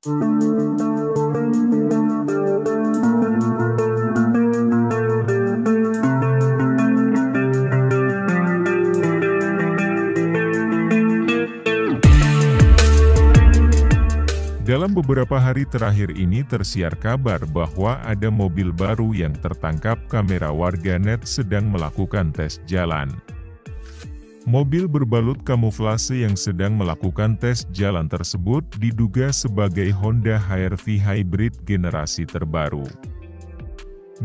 Dalam beberapa hari terakhir ini tersiar kabar bahwa ada mobil baru yang tertangkap kamera warganet sedang melakukan tes jalan. Mobil berbalut kamuflase yang sedang melakukan tes jalan tersebut diduga sebagai Honda HR-V Hybrid generasi terbaru.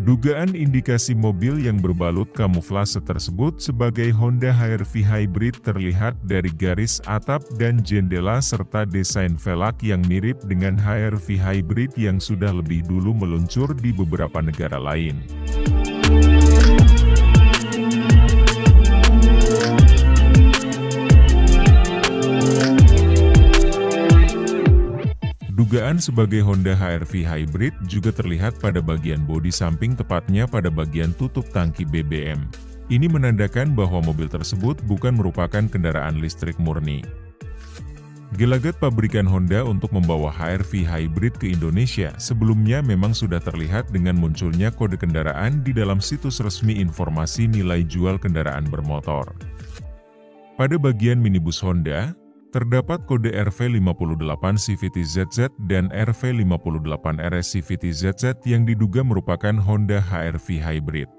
Dugaan indikasi mobil yang berbalut kamuflase tersebut sebagai Honda HR-V Hybrid terlihat dari garis atap dan jendela serta desain velg yang mirip dengan HR-V Hybrid yang sudah lebih dulu meluncur di beberapa negara lain. Dugaan sebagai Honda HR-V Hybrid juga terlihat pada bagian bodi samping, tepatnya pada bagian tutup tangki BBM. Ini menandakan bahwa mobil tersebut bukan merupakan kendaraan listrik murni. Gelagat pabrikan Honda untuk membawa HR-V Hybrid ke Indonesia sebelumnya memang sudah terlihat dengan munculnya kode kendaraan di dalam situs resmi informasi nilai jual kendaraan bermotor. Pada bagian minibus Honda, terdapat kode RV58 CVT ZZ dan RV58 RS CVT ZZ yang diduga merupakan Honda HR-V Hybrid.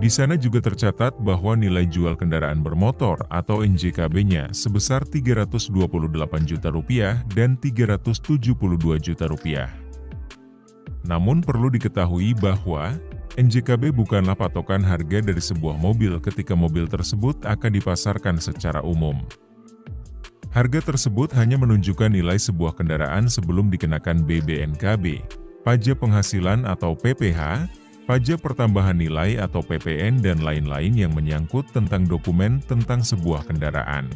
Di sana juga tercatat bahwa nilai jual kendaraan bermotor atau NJKB-nya sebesar Rp328 juta dan Rp372 juta. Namun perlu diketahui bahwa NJKB bukanlah patokan harga dari sebuah mobil ketika mobil tersebut akan dipasarkan secara umum. Harga tersebut hanya menunjukkan nilai sebuah kendaraan sebelum dikenakan BBNKB, pajak penghasilan atau PPh, pajak pertambahan nilai atau PPN dan lain-lain yang menyangkut tentang dokumen tentang sebuah kendaraan.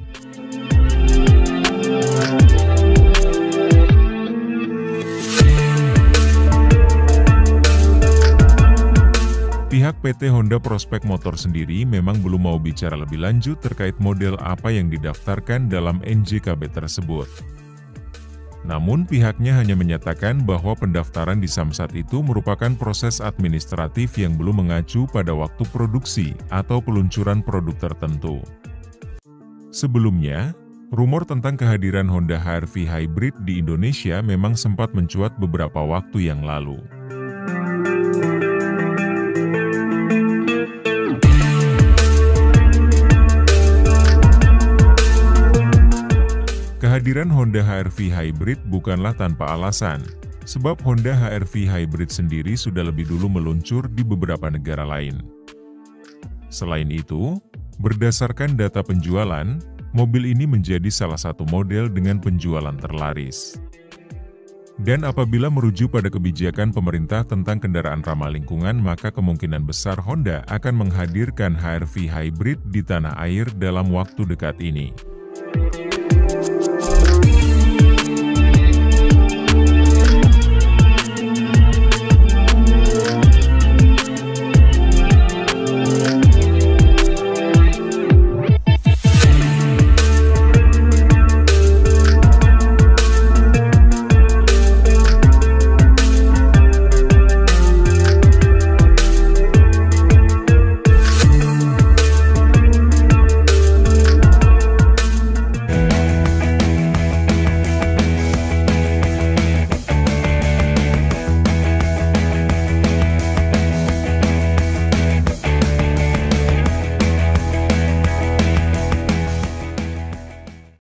Pihak PT Honda Prospect Motor sendiri memang belum mau bicara lebih lanjut terkait model apa yang didaftarkan dalam NJKB tersebut. Namun pihaknya hanya menyatakan bahwa pendaftaran di Samsat itu merupakan proses administratif yang belum mengacu pada waktu produksi atau peluncuran produk tertentu. Sebelumnya, rumor tentang kehadiran Honda HR-V Hybrid di Indonesia memang sempat mencuat beberapa waktu yang lalu. Kehadiran Honda HR-V Hybrid bukanlah tanpa alasan, sebab Honda HR-V Hybrid sendiri sudah lebih dulu meluncur di beberapa negara lain. Selain itu, berdasarkan data penjualan, mobil ini menjadi salah satu model dengan penjualan terlaris. Dan apabila merujuk pada kebijakan pemerintah tentang kendaraan ramah lingkungan, maka kemungkinan besar Honda akan menghadirkan HR-V Hybrid di tanah air dalam waktu dekat ini. We'll be right back.